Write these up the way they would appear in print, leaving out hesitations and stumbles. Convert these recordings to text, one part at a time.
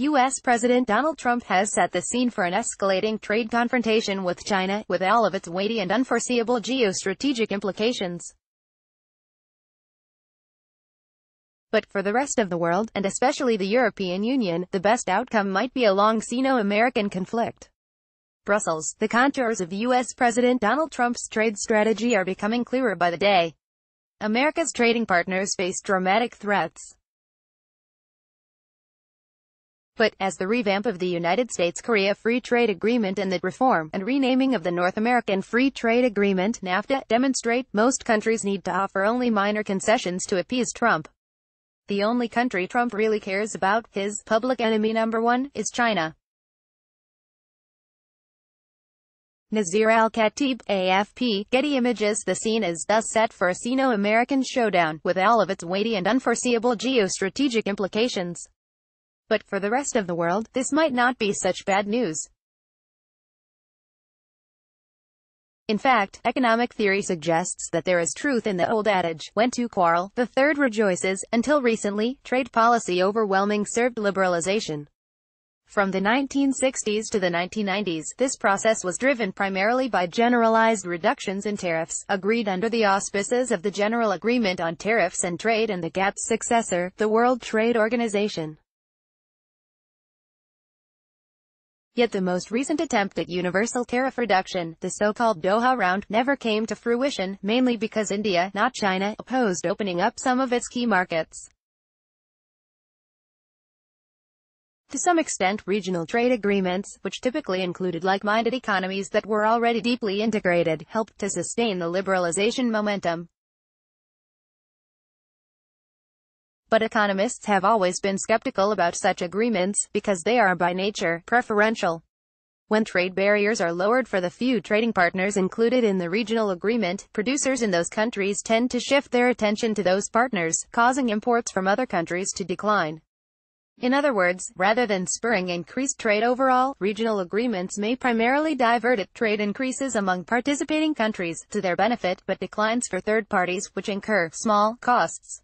U.S. President Donald Trump has set the scene for an escalating trade confrontation with China, with all of its weighty and unforeseeable geostrategic implications. But, for the rest of the world, and especially the European Union, the best outcome might be a long Sino-American conflict. Brussels, the contours of U.S. President Donald Trump's trade strategy are becoming clearer by the day. America's trading partners face dramatic threats. But, as the revamp of the United States-Korea Free Trade Agreement and the reform and renaming of the North American Free Trade Agreement (NAFTA) demonstrate, most countries need to offer only minor concessions to appease Trump. The only country Trump really cares about, his public enemy number one, is China. Nazir al-Khatib, AFP, Getty Images. The scene is thus set for a Sino-American showdown, with all of its weighty and unforeseeable geostrategic implications. But, for the rest of the world, this might not be such bad news. In fact, economic theory suggests that there is truth in the old adage, when two quarrel, the third rejoices. Until recently, trade policy overwhelmingly served liberalization. From the 1960s to the 1990s, this process was driven primarily by generalized reductions in tariffs, agreed under the auspices of the General Agreement on Tariffs and Trade and the GATT's successor, the World Trade Organization. Yet the most recent attempt at universal tariff reduction, the so-called Doha Round, never came to fruition, mainly because India, not China, opposed opening up some of its key markets. To some extent, regional trade agreements, which typically included like-minded economies that were already deeply integrated, helped to sustain the liberalization momentum. But economists have always been skeptical about such agreements, because they are by nature preferential. When trade barriers are lowered for the few trading partners included in the regional agreement, producers in those countries tend to shift their attention to those partners, causing imports from other countries to decline. In other words, rather than spurring increased trade overall, regional agreements may primarily divert trade increases among participating countries, to their benefit, but declines for third parties, which incur small costs.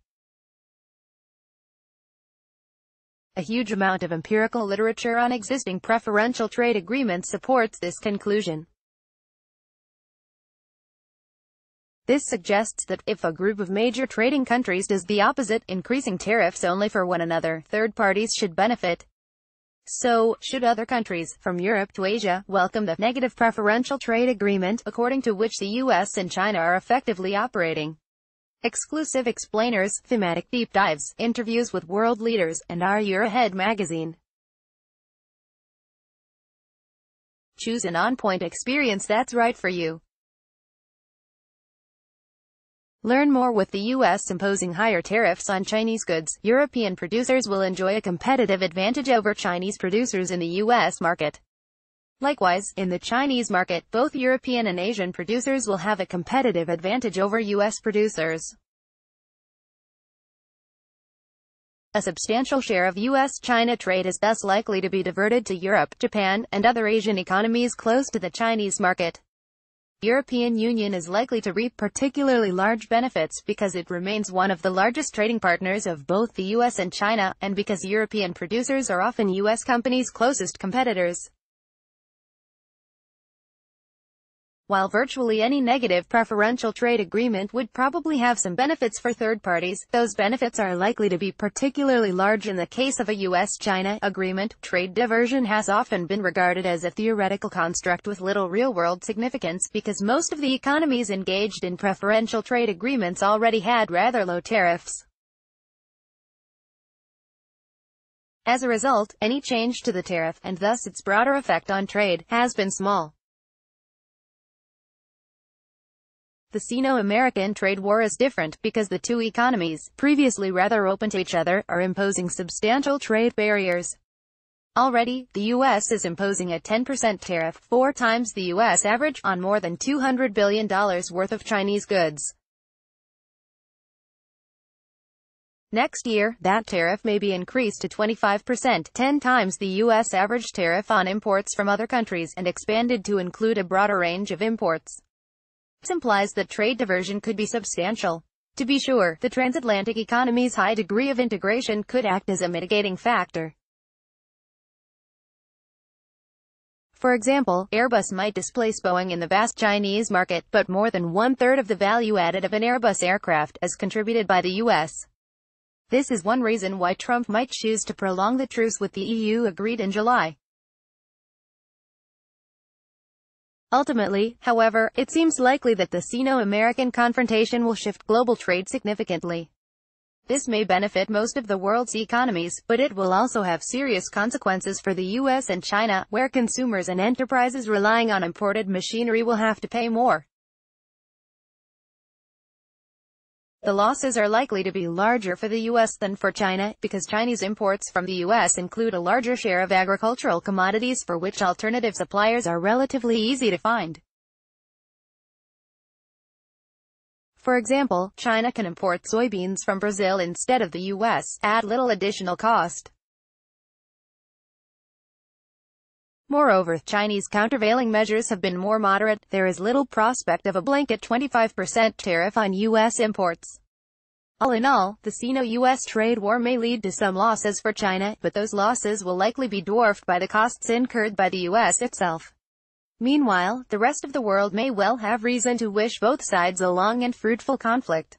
A huge amount of empirical literature on existing preferential trade agreements supports this conclusion. This suggests that, if a group of major trading countries does the opposite, increasing tariffs only for one another, third parties should benefit. So, should other countries, from Europe to Asia, welcome the negative preferential trade agreement, according to which the US and China are effectively operating. Exclusive explainers, thematic deep dives, interviews with world leaders, and our Year Ahead magazine. Choose an on-point experience that's right for you. Learn more. With the U.S. imposing higher tariffs on Chinese goods, European producers will enjoy a competitive advantage over Chinese producers in the U.S. market. Likewise, in the Chinese market, both European and Asian producers will have a competitive advantage over U.S. producers. A substantial share of U.S.-China trade is thus likely to be diverted to Europe, Japan, and other Asian economies close to the Chinese market. The European Union is likely to reap particularly large benefits because it remains one of the largest trading partners of both the U.S. and China, and because European producers are often U.S. companies' closest competitors. While virtually any negative preferential trade agreement would probably have some benefits for third parties, those benefits are likely to be particularly large in the case of a U.S.-China agreement. Trade diversion has often been regarded as a theoretical construct with little real-world significance, because most of the economies engaged in preferential trade agreements already had rather low tariffs. As a result, any change to the tariff, and thus its broader effect on trade, has been small. The Sino-American trade war is different, because the two economies, previously rather open to each other, are imposing substantial trade barriers. Already, the U.S. is imposing a 10% tariff, 4 times the U.S. average, on more than $200 billion worth of Chinese goods. Next year, that tariff may be increased to 25%, 10 times the U.S. average tariff on imports from other countries, and expanded to include a broader range of imports. This implies that trade diversion could be substantial. To be sure, the transatlantic economy's high degree of integration could act as a mitigating factor. For example, Airbus might displace Boeing in the vast Chinese market, but more than one-third of the value added of an Airbus aircraft is contributed by the U.S. This is one reason why Trump might choose to prolong the truce with the EU agreed in July. Ultimately, however, it seems likely that the Sino-American confrontation will shift global trade significantly. This may benefit most of the world's economies, but it will also have serious consequences for the US and China, where consumers and enterprises relying on imported machinery will have to pay more. The losses are likely to be larger for the US than for China, because Chinese imports from the US include a larger share of agricultural commodities for which alternative suppliers are relatively easy to find. For example, China can import soybeans from Brazil instead of the U.S. at little additional cost. Moreover, Chinese countervailing measures have been more moderate. There is little prospect of a blanket 25% tariff on U.S. imports. All in all, the Sino-U.S. trade war may lead to some losses for China, but those losses will likely be dwarfed by the costs incurred by the U.S. itself. Meanwhile, the rest of the world may well have reason to wish both sides a long and fruitful conflict.